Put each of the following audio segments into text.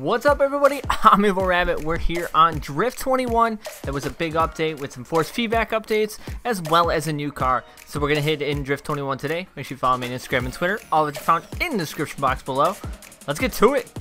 What's up, everybody? I'm Evil Rabbit. We're here on Drift 21. There was a big update with some force feedback updates as well as a new car. So we're going to hit in Drift 21 today. Make sure you follow me on Instagram and Twitter. All of it's found in the description box below. Let's get to it.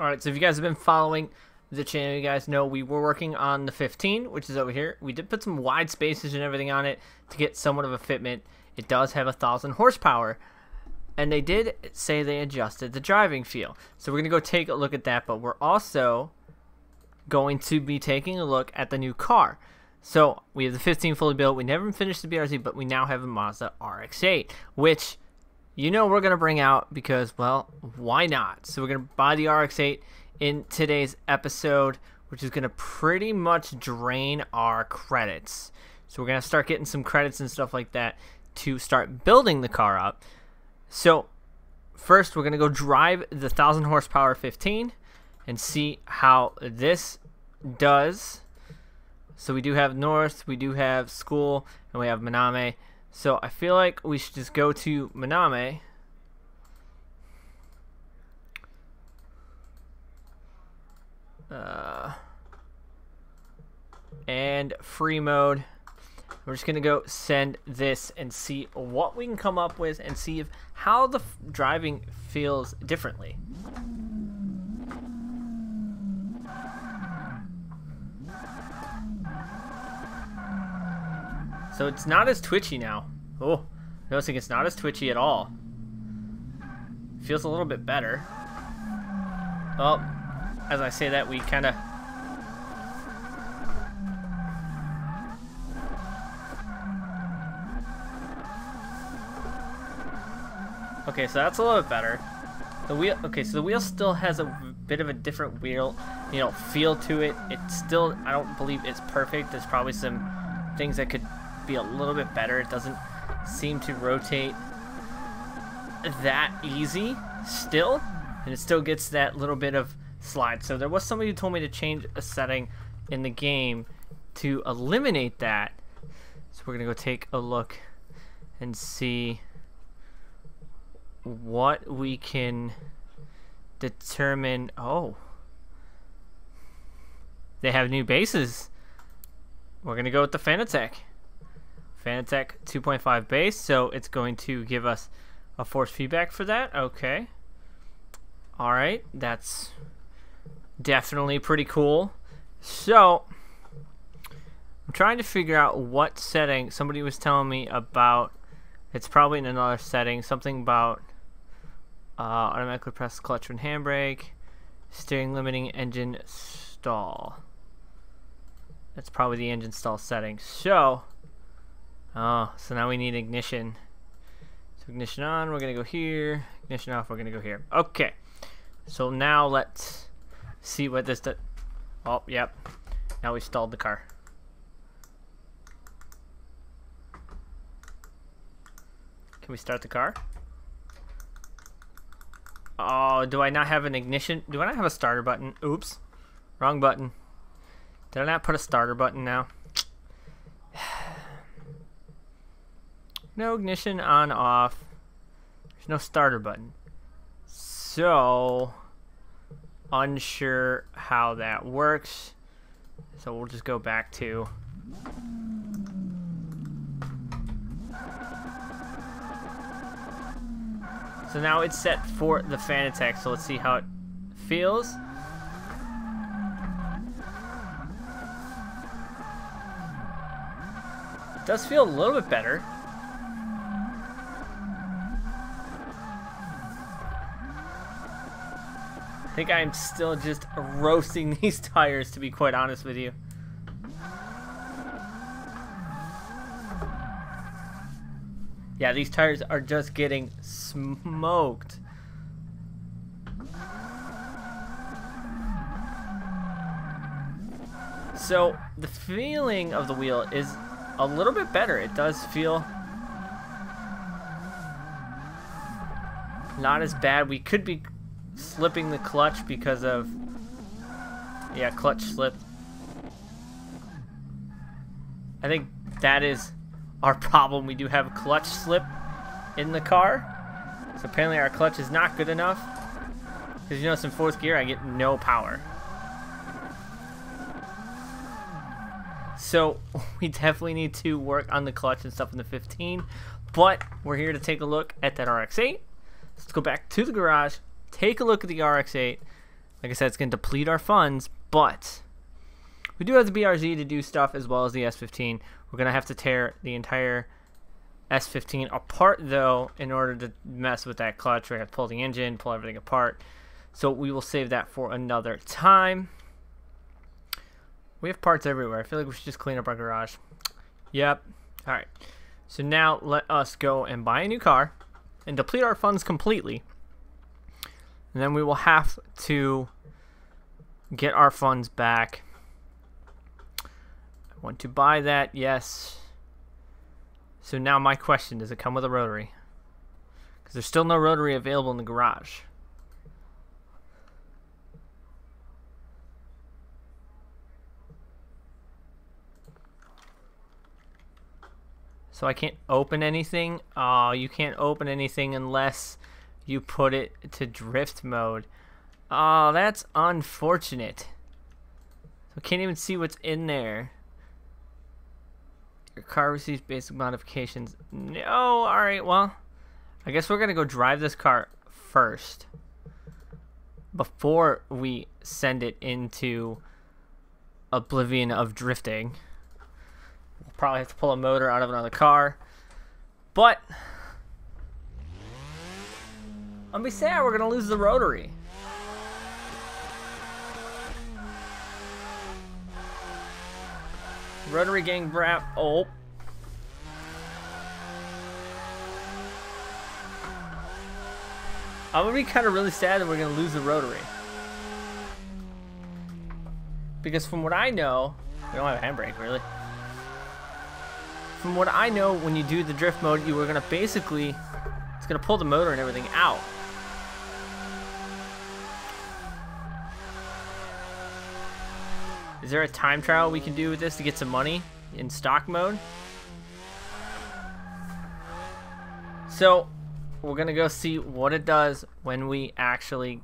Alright, so if you guys have been following the channel, you guys know we were working on the S-15, which is over here. We did put some wide spaces and everything on it to get somewhat of a fitment. It does have 1,000 horsepower. And they did say they adjusted the driving feel. So we're going to go take a look at that, but we're also going to be taking a look at the new car. So we have the S-15 fully built. We never finished the BRZ, but we now have a Mazda RX-8, which... you know we're going to bring out because, well, why not? So we're going to buy the RX-8 in today's episode, which is going to pretty much drain our credits. So we're going to start getting some credits and stuff like that to start building the car up. So first we're going to go drive the 1,000 horsepower S-15 and see how this does. So we do have North, we do have School, and we have Maname. So I feel like we should just go to Maname. And free mode. We're just going to go send this and see what we can come up with and see if how the driving feels differently. So it's not as twitchy now. Oh, noticing it's not as twitchy at all. Feels a little bit better. Oh, as I say that, we kind of... okay, so that's a little bit better. The wheel, okay, so the wheel still has a bit of a different wheel, you know, feel to it. It's still, I don't believe it's perfect. There's probably some things that could be a little bit better. It doesn't seem to rotate that easy still, and it still gets that little bit of slide. So there was somebody who told me to change a setting in the game to eliminate that. So we're gonna go take a look and see what we can determine. Oh, they have new bases. We're gonna go with the Fanatec. Fanatec 2.5 base, so it's going to give us a force feedback for that. Okay. Alright, that's definitely pretty cool. So, I'm trying to figure out what setting. Somebody was telling me about, it's probably in another setting, something about automatically press clutch when handbrake, steering limiting, engine stall. That's probably the engine stall setting. So... oh, so now we need ignition. So ignition on, we're going to go here. Ignition off, we're going to go here. Okay. So now let's see what this does. Oh, yep. Now we stalled the car. Can we start the car? Oh, do I not have an ignition? Do I not have a starter button? Oops. Wrong button. Did I not put a starter button now? No ignition on off. There's no starter button. So unsure how that works. So we'll just go back to... so now it's set for the Fanatec, so let's see how it feels. It does feel a little bit better. I think I'm still just roasting these tires, to be quite honest with you. Yeah, these tires are just getting smoked. So the feeling of the wheel is a little bit better. It does feel not as bad. We could be slipping the clutch because of, yeah, clutch slip. I think that is our problem. We do have clutch slip in the car. So apparently our clutch is not good enough. Because you notice in fourth gear I get no power. So we definitely need to work on the clutch and stuff in the 15. But we're here to take a look at that RX-8. Let's go back to the garage, take a look at the RX-8. Like I said, it's going to deplete our funds, but we do have the BRZ to do stuff as well as the S-15. We're going to have to tear the entire S-15 apart, though, in order to mess with that clutch. We're going to pull the engine, pull everything apart. So we will save that for another time. We have parts everywhere. I feel like we should just clean up our garage. Yep. All right. So now let us go and buy a new car and deplete our funds completely. And then we will have to get our funds back. Want to buy that? Yes. So now my question, does it come with a rotary? Because there's still no rotary available in the garage. So I can't open anything? Oh, you can't open anything unless you put it to drift mode. Oh, that's unfortunate. So I can't even see what's in there. Your car receives basic modifications. No, alright, well, I guess we're going to go drive this car first before we send it into oblivion of drifting. We'll probably have to pull a motor out of another car, but I'm be sad we're going to lose the rotary. Rotary gang brat. Oh. I'm gonna be kind of really sad that we're gonna lose the rotary. Because from what I know, we don't have a handbrake really. From what I know, when you do the drift mode, you were gonna basically, it's gonna pull the motor and everything out. Is there a time trial we can do with this to get some money in stock mode? So we're gonna go see what it does when we actually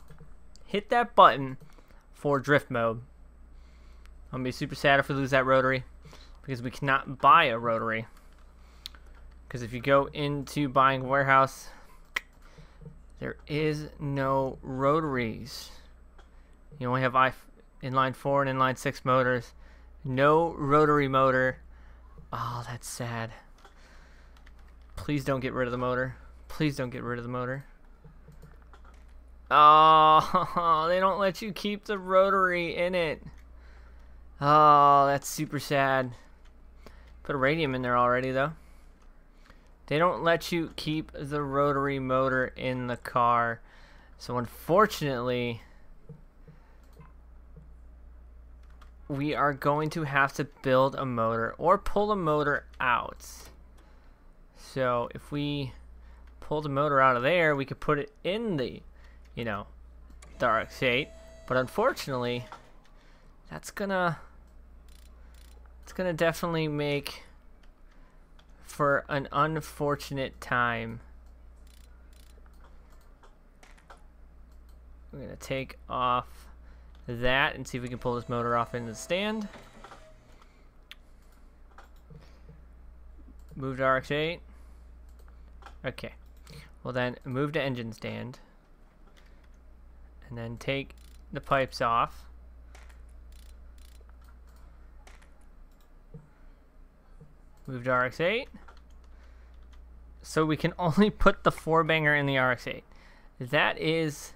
hit that button for drift mode. I'm gonna be super sad if we lose that rotary because we cannot buy a rotary. Because if you go into buying a warehouse, there is no rotaries. You only have inline 4 and inline 6 motors. No rotary motor. Oh, that's sad. Please don't get rid of the motor. Please don't get rid of the motor. Oh, they don't let you keep the rotary in it. Oh, that's super sad. Put a radium in there already, though. They don't let you keep the rotary motor in the car. So unfortunately, we are going to have to build a motor or pull the motor out. So if we pull the motor out of there, we could put it in the, you know, the RX-8. But unfortunately, that's gonna, it's gonna definitely make for an unfortunate time. We're gonna take off that and see if we can pull this motor off into the stand. Move to RX-8. Okay. Well then, move to engine stand. And then take the pipes off. Move to RX-8. So we can only put the 4-banger in the RX-8. That is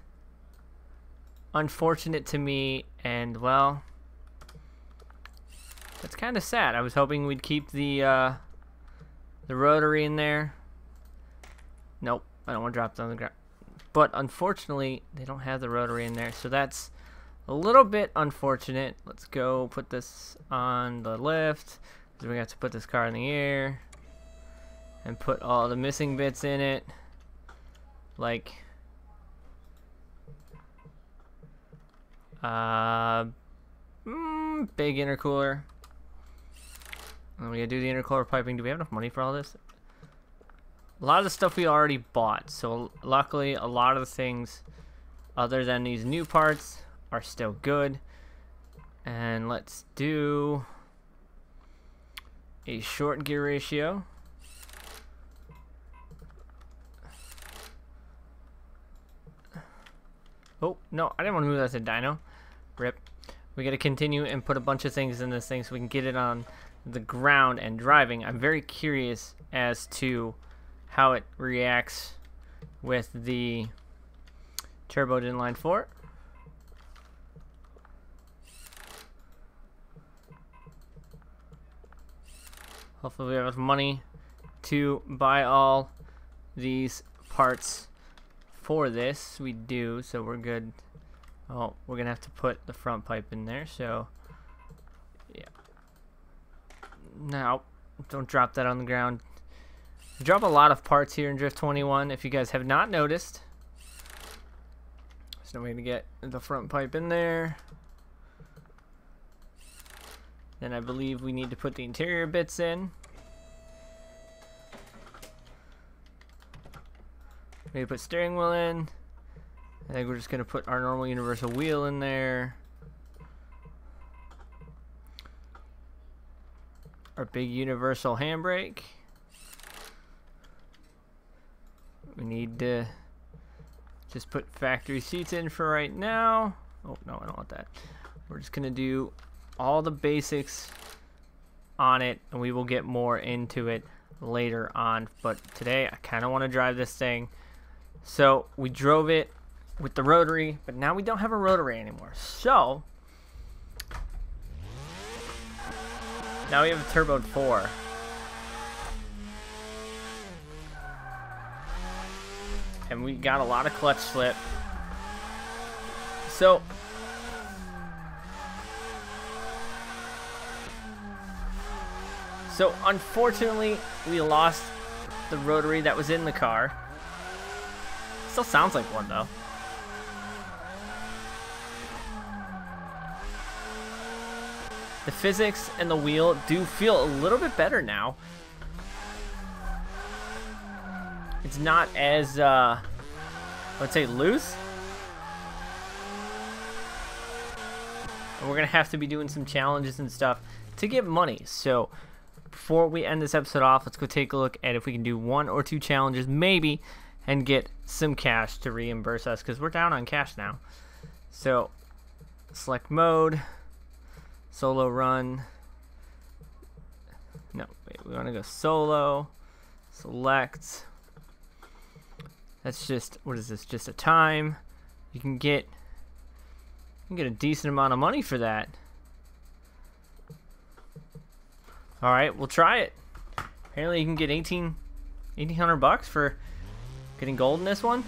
unfortunate to me, and well, that's kind of sad. I was hoping we'd keep the rotary in there. Nope, I don't want to drop it on the ground. But unfortunately, they don't have the rotary in there, so that's a little bit unfortunate. Let's go put this on the lift. We're gonna have to put this car in the air and put all the missing bits in it, like big intercooler. And we gotta do the intercooler piping. Do we have enough money for all this? A lot of the stuff we already bought, so luckily a lot of the things other than these new parts are still good. And let's do a short gear ratio. Oh no, I didn't want to move that to dyno. Rip. We gotta continue and put a bunch of things in this thing so we can get it on the ground and driving. I'm very curious as to how it reacts with the turbo in line 4. Hopefully we have enough money to buy all these parts for this. We do, so we're good. Oh, we're gonna have to put the front pipe in there, so yeah. Now, don't drop that on the ground. Drop a lot of parts here in Drift 21. If you guys have not noticed, there's no way to get the front pipe in there. Then I believe we need to put the interior bits in. We need to put steering wheel in. I think we're just gonna put our normal universal wheel in there. Our big universal handbrake. We need to just put factory seats in for right now. Oh no, I don't want that. We're just gonna do all the basics on it, and we will get more into it later on, but today I kinda wanna drive this thing. So we drove it with the rotary, but now we don't have a rotary anymore. So now we have a turboed 4. And we got a lot of clutch slip. So unfortunately, we lost the rotary that was in the car. Still sounds like one though. The physics and the wheel do feel a little bit better now. It's not as, let's say, loose. And we're going to have to be doing some challenges and stuff to get money. So before we end this episode off, let's go take a look at if we can do 1 or 2 challenges, maybe, and get some cash to reimburse us, because we're down on cash now. So select mode, solo run. No, wait, we want to go solo, select. That's just, what is this, just a time. You can get a decent amount of money for that. All right, we'll try it. Apparently you can get 1800 bucks for getting gold in this one.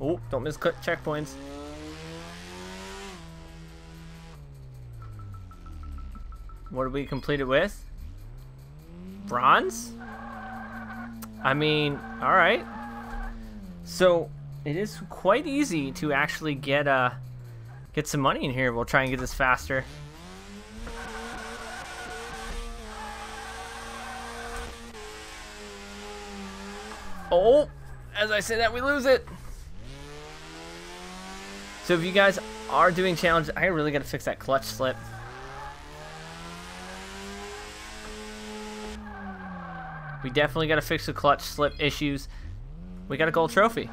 Oh, don't miss checkpoints. What did we complete it with? Bronze? I mean, alright. So it is quite easy to actually get some money in here. We'll try and get this faster. Oh, as I say that, we lose it. So if you guys are doing challenges, I really gotta fix that clutch slip. We definitely gotta fix the clutch slip issues. We got a gold trophy.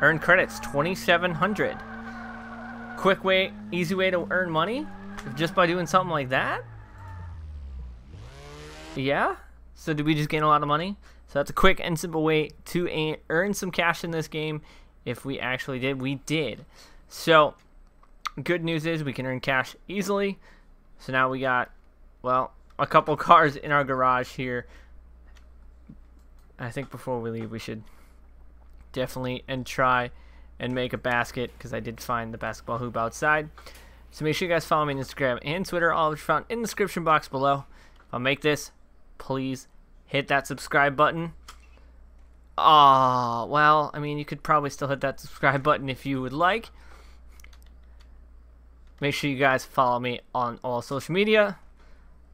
Earn credits, 2,700. Quick way, easy way to earn money, just by doing something like that? Yeah? So did we just gain a lot of money? So that's a quick and simple way to earn some cash in this game. If we actually did, we did. So good news is we can earn cash easily. So now we got, well, a couple cars in our garage here. I think before we leave we should definitely try and make a basket, because I did find the basketball hoop outside. So make sure you guys follow me on Instagram and Twitter, all which are found in the description box below. If I make this, please hit that subscribe button. Oh, well, I mean, you could probably still hit that subscribe button if you would like. Make sure you guys follow me on all social media.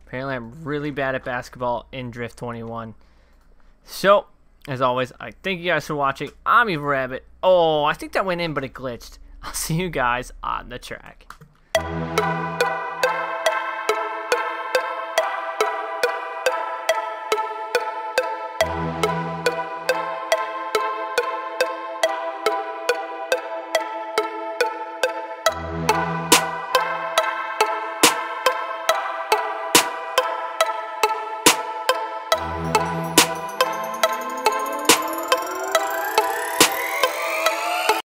Apparently, I'm really bad at basketball in Drift 21. So, as always, I thank you guys for watching. I'm Evil Rabbit. Oh, I think that went in, but it glitched. I'll see you guys on the track.